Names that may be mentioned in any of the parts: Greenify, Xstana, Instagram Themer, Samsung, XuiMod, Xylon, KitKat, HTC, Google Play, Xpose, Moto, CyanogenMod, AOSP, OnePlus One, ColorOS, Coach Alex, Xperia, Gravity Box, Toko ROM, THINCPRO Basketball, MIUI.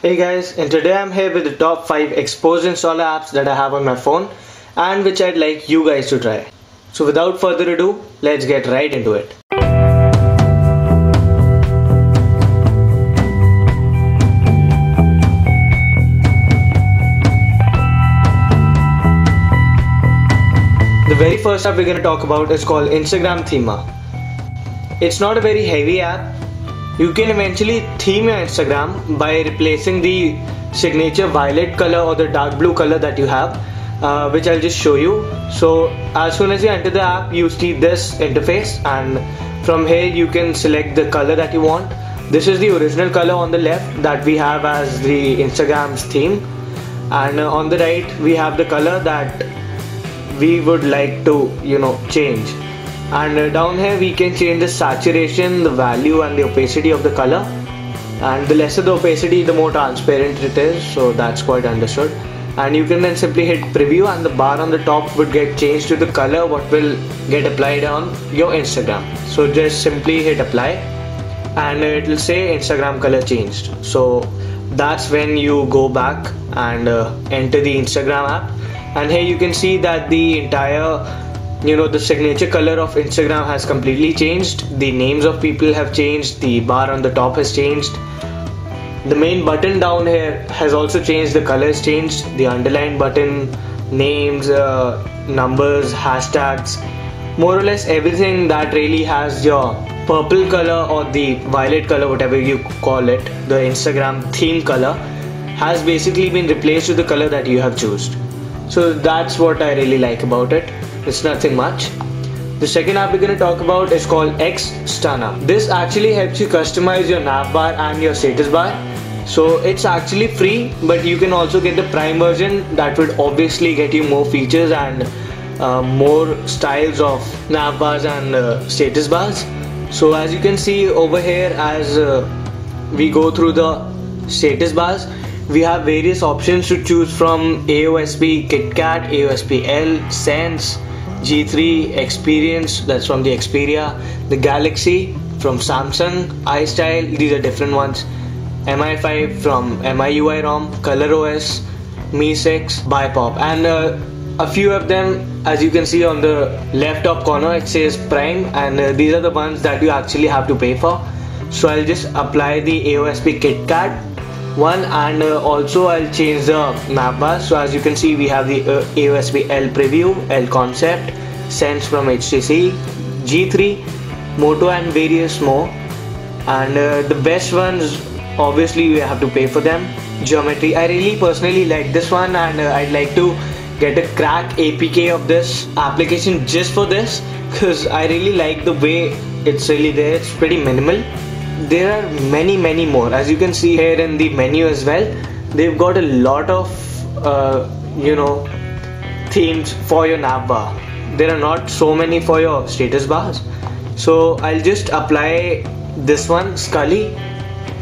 Hey guys, and today I'm here with the top 5 exposed installer apps that I have on my phone and which I'd like you guys to try. So without further ado, let's get right into it. The very first app we're going to talk about is called Instagram Themer. It's not a very heavy app. You can eventually theme your Instagram by replacing the signature violet color or the dark blue color that you have, which I'll just show you. So as soon as you enter the app, you see this interface, and from here you can select the color that you want. This is the original color on the left that we have as the Instagram's theme, and on the right we have the color that we would like to, you know, change. And down here we can change the saturation, the value and the opacity of the color, and the lesser the opacity, the more transparent it is, so that's quite understood. And you can then simply hit preview, and the bar on the top would get changed to the color what will get applied on your Instagram. So just simply hit apply and it will say Instagram color changed. So that's when you go back and enter the Instagram app, and here you can see that the entire, you know, the signature color of Instagram has completely changed. The names of people have changed. The bar on the top has changed. The main button down here has also changed. The color has changed. The underline button, names, numbers, hashtags, more or less everything that really has your purple color or the violet color, whatever you call it, the Instagram theme color, has basically been replaced with the color that you have chosen. So that's what I really like about it. It's nothing much. The second app we're going to talk about is called Xstana. This actually helps you customize your nav bar and your status bar. So it's actually free, but you can also get the Prime version that would obviously get you more features and more styles of nav bars and status bars. So as you can see over here, as we go through the status bars, we have various options to choose from: AOSP, KitKat, AOSPL, Sense, G3, Experience, that's from the Xperia, the Galaxy from Samsung, iStyle, these are different ones, MI5 from MIUI ROM, ColorOS, Mi6, Bipop, and a few of them, as you can see on the left top corner, it says Prime, and these are the ones that you actually have to pay for. So I'll just apply the AOSP KitKat one, and also I'll change the map bar. So as you can see, we have the AOSP L Preview, L Concept, Sense from HTC, G3, Moto and various more, and the best ones, obviously we have to pay for them. Geometry, I really personally like this one, and I'd like to get a crack APK of this application just for this, because I really like the way it's really there. It's pretty minimal. There are many more, as you can see here in the menu as well. They've got a lot of you know, themes for your nav bar. There are not so many for your status bars, so I'll just apply this one, Scully,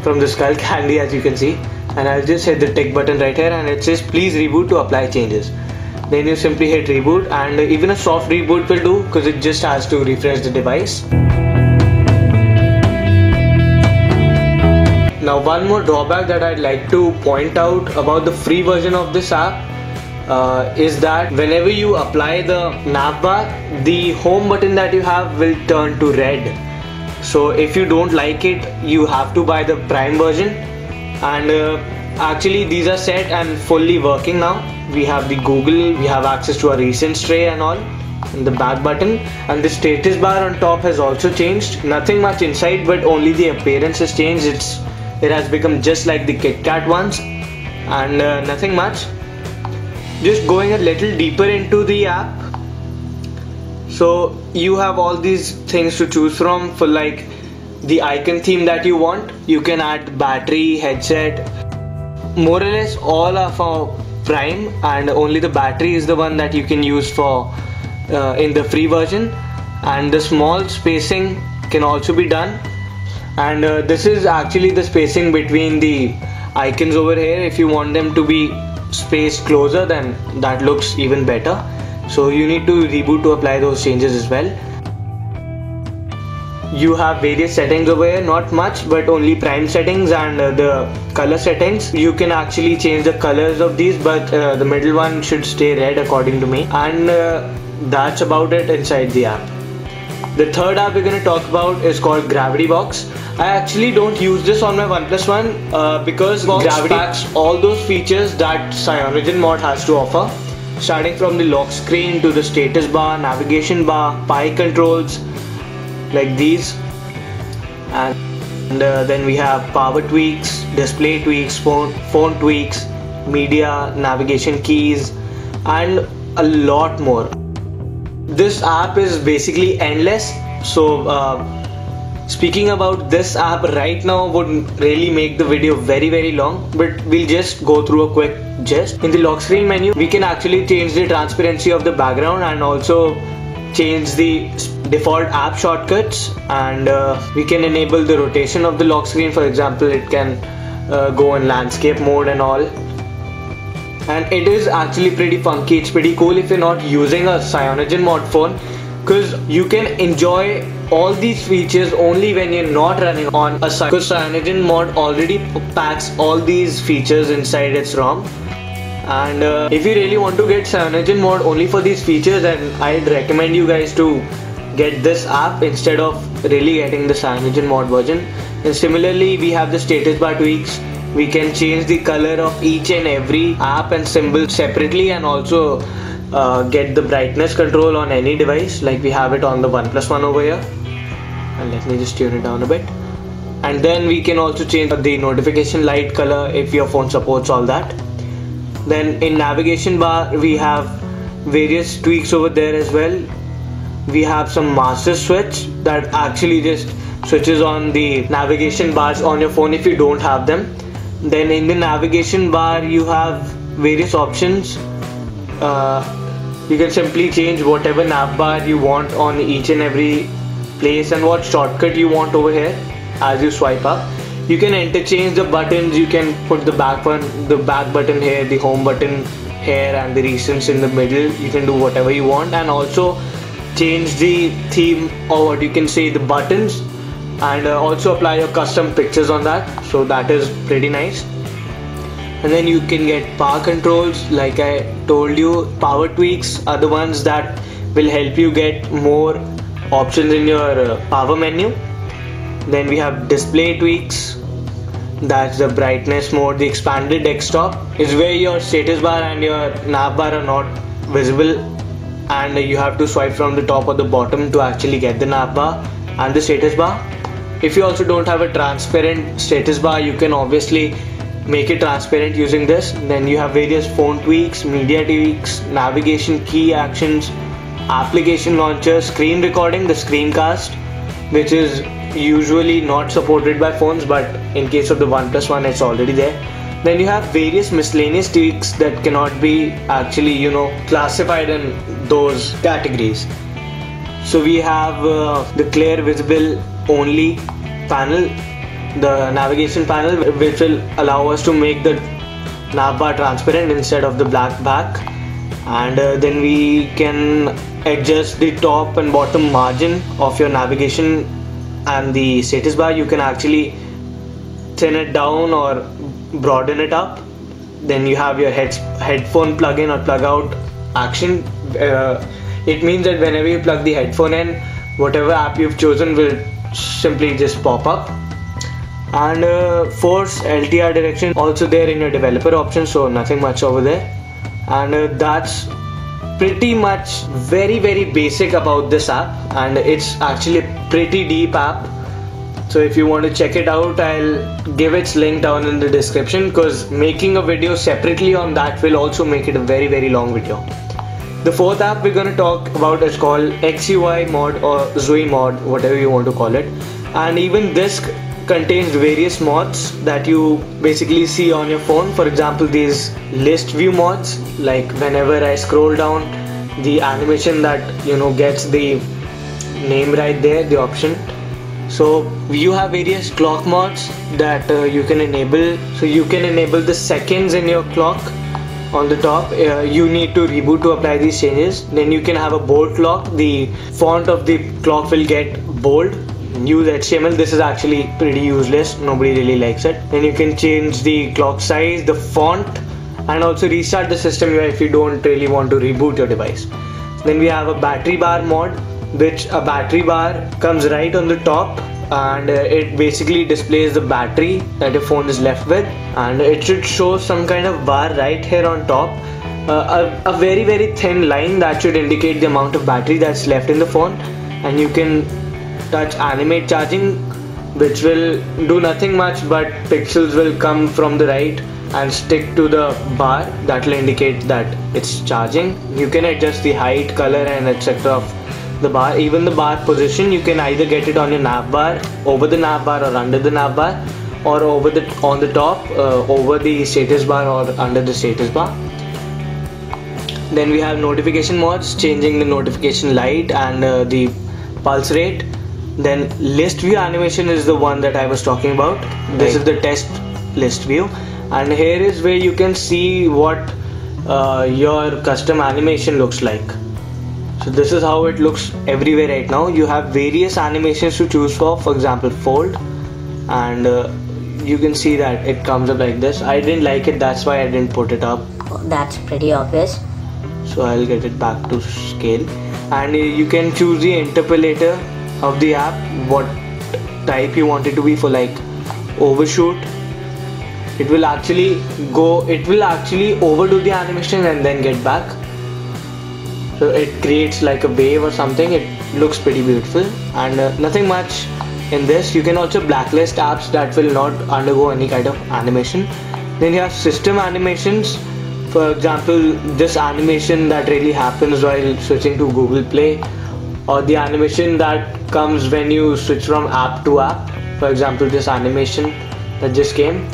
from the Skull Candy, as you can see, and I'll just hit the tick button right here, and it says please reboot to apply changes. Then you simply hit reboot, and even a soft reboot will do, because it just has to refresh the device. Now, one more drawback that I'd like to point out about the free version of this app is that whenever you apply the nav bar, the home button that you have will turn to red. So if you don't like it, you have to buy the Prime version. And actually these are set and fully working now. We have the Google, we have access to our recent tray and all, and the back button, and the status bar on top has also changed. Nothing much inside, but only the appearance has changed. It has become just like the KitKat ones, and nothing much. Just going a little deeper into the app, so you have all these things to choose from. For like the icon theme that you want, you can add battery, headset, more or less all are for Prime, and only the battery is the one that you can use for in the free version. And the small spacing can also be done, and this is actually the spacing between the icons over here. If you want them to be spaced closer, then that looks even better, so you need to reboot to apply those changes as well. You have various settings over here, not much, but only prime settings and the color settings. You can actually change the colors of these, but the middle one should stay red according to me. And that's about it inside the app. The third app we're going to talk about is called Gravity Box. I actually don't use this on my OnePlus One because Gravity packs all those features that CyanogenMod has to offer, starting from the lock screen to the status bar, navigation bar, pie controls like these, and then we have power tweaks, display tweaks, phone tweaks, media, navigation keys, and a lot more. This app is basically endless, so speaking about this app right now would really make the video very long, but we'll just go through a quick gist. In the lock screen menu, we can actually change the transparency of the background and also change the default app shortcuts, and we can enable the rotation of the lock screen. For example, it can go in landscape mode and all. And it is actually pretty funky. It's pretty cool if you're not using a CyanogenMod phone, because you can enjoy all these features only when you're not running on a because CyanogenMod already packs all these features inside its ROM. And if you really want to get CyanogenMod only for these features, then I'd recommend you guys to get this app instead of really getting the CyanogenMod version. And similarly, we have the status bar tweaks. We can change the color of each and every app and symbol separately, and also get the brightness control on any device, like we have it on the OnePlus One over here. And let me just tune it down a bit. And then we can also change the notification light color if your phone supports all that. Then in navigation bar, we have various tweaks over there as well. We have some master switch that actually just switches on the navigation bars on your phone if you don't have them. Then in the navigation bar, you have various options. You can simply change whatever nav bar you want on each and every place, and what shortcut you want over here as you swipe up. You can interchange the buttons. You can put the back button here, the home button here, and the recents in the middle. You can do whatever you want, and also change the theme, or what you can say, the buttons, and also apply your custom pictures on that, so that is pretty nice. And then you can get power controls, like I told you. Power tweaks are the ones that will help you get more options in your power menu. Then we have display tweaks, that's the brightness mode. The expanded desktop is where your status bar and your nav bar are not visible, and you have to swipe from the top or the bottom to actually get the nav bar and the status bar. If you also don't have a transparent status bar, you can obviously make it transparent using this. Then you have various phone tweaks, media tweaks, navigation key actions, application launcher, screen recording, the screencast, which is usually not supported by phones, but in case of the OnePlus One, it's already there. Then you have various miscellaneous tweaks that cannot be actually, you know, classified in those categories. So we have the clear visible only panel, the navigation panel, which will allow us to make the nav bar transparent instead of the black back. And then we can adjust the top and bottom margin of your navigation and the status bar. You can actually thin it down or broaden it up. Then you have your headphone plug-in or plug-out action. It means that whenever you plug the headphone in, whatever app you've chosen will simply just pop up. And force LTR direction also there in your developer options, so nothing much over there. And that's pretty much very basic about this app, and it's actually a pretty deep app. So if you want to check it out, I'll give its link down in the description, because making a video separately on that will also make it a very long video. The fourth app we're going to talk about is called XuiMod or XuiMod, whatever you want to call it. And even this contains various mods that you basically see on your phone. For example, these list view mods, like whenever I scroll down, the animation that, you know, gets the name right there, the option. So you have various clock mods that you can enable. So you can enable the seconds in your clock on the top. You need to reboot to apply these changes. Then you can have a bold clock. The font of the clock will get bold, use HTML. This is actually pretty useless, nobody really likes it. Then you can change the clock size, the font, and also restart the system if you don't really want to reboot your device. Then we have a battery bar mod, which a battery bar comes right on the top, and it basically displays the battery that your phone is left with, and it should show some kind of bar right here on top, a very, very thin line that should indicate the amount of battery that's left in the phone. And you can touch animate charging, which will do nothing much, but pixels will come from the right and stick to the bar that will indicate that it's charging. You can adjust the height, color, and etc. of the bar. Even the bar position, you can either get it on your nav bar, over the nav bar, or under the nav bar, or over the on the top, over the status bar, or under the status bar. Then we have notification mods, changing the notification light and the pulse rate. Then list view animation is the one that I was talking about. This is the test list view. And here is where you can see what your custom animation looks like. So this is how it looks everywhere right now. You have various animations to choose for example fold, and you can see that it comes up like this. I didn't like it, that's why I didn't put it up. That's pretty obvious. So I'll get it back to scale, and you can choose the interpolator of the app, what type you want it to be. For like overshoot, it will actually go, it will actually overdo the animation and then get back, so it creates like a wave or something. It looks pretty beautiful, and nothing much in this. You can also blacklist apps that will not undergo any kind of animation. Then you have system animations, for example this animation that really happens while switching to Google Play, or the animation that comes when you switch from app to app, for example this animation that just came,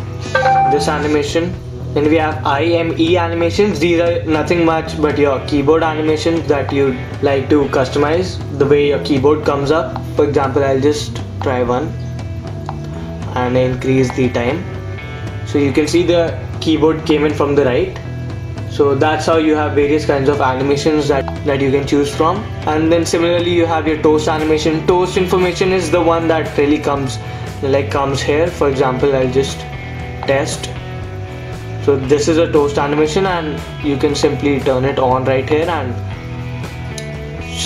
this animation. Then we have IME animations. These are nothing much but your keyboard animations that you like to customize the way your keyboard comes up. For example, I'll just try one and increase the time, so you can see the keyboard came in from the right. So that's how you have various kinds of animations that you can choose from. And then similarly you have your toast animation. Toast information is the one that really comes here. For example, I'll just test. So this is a toast animation, and you can simply turn it on right here and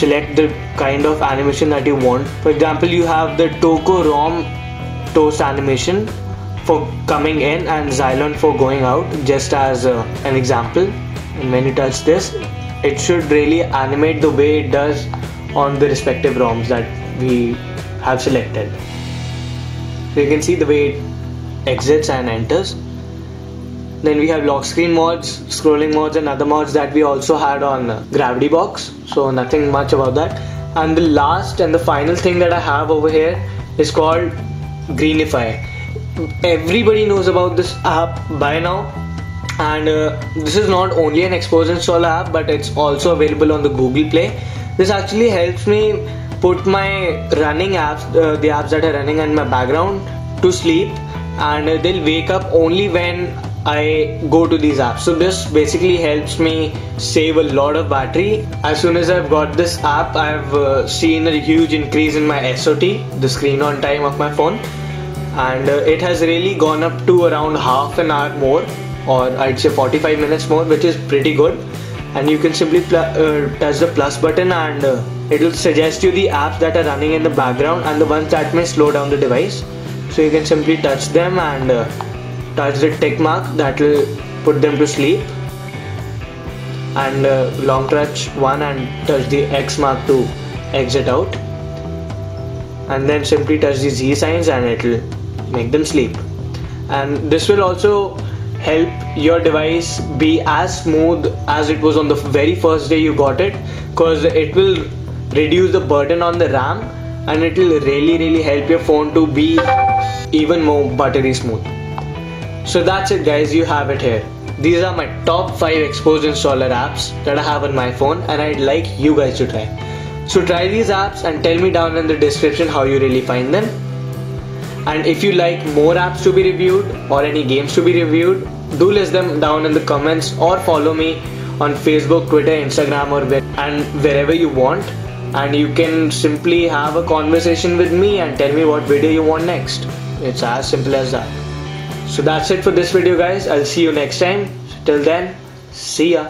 select the kind of animation that you want. For example, you have the Toko ROM toast animation for coming in and Xylon for going out, just as an example. And when you touch this, it should really animate the way it does on the respective ROMs that we have selected. So you can see the way it exits and enters. Then we have lock screen mods, scrolling mods, and other mods that we also had on Gravity Box, so nothing much about that. And the last and the final thing that I have over here is called Greenify. Everybody knows about this app by now, and this is not only an Xpose install app, but it's also available on the Google Play. This actually helps me put my running apps, the apps that are running in my background, to sleep, and they'll wake up only when I go to these apps. So this basically helps me save a lot of battery. As soon as I've got this app, I've seen a huge increase in my SOT, the screen on time of my phone, and it has really gone up to around half an hour more, or I'd say 45 minutes more, which is pretty good. And you can simply touch the plus button, and it will suggest you the apps that are running in the background and the ones that may slow down the device. So you can simply touch them and touch the tick mark that will put them to sleep, and long touch 1 and touch the X mark to exit out, and then simply touch the Z signs and it will make them sleep. And this will also help your device be as smooth as it was on the very first day you got it, because it will reduce the burden on the RAM, and it will really help your phone to be even more buttery smooth. So that's it guys, you have it here. These are my top 5 Xpose installer apps that I have on my phone, and I'd like you guys to try. So try these apps and tell me down in the description how you really find them. And if you like more apps to be reviewed or any games to be reviewed, do list them down in the comments, or follow me on Facebook, Twitter, Instagram, or wherever you want. and you can simply have a conversation with me and tell me what video you want next. It's as simple as that. So that's it for this video, guys. I'll see you next time. Till then, see ya.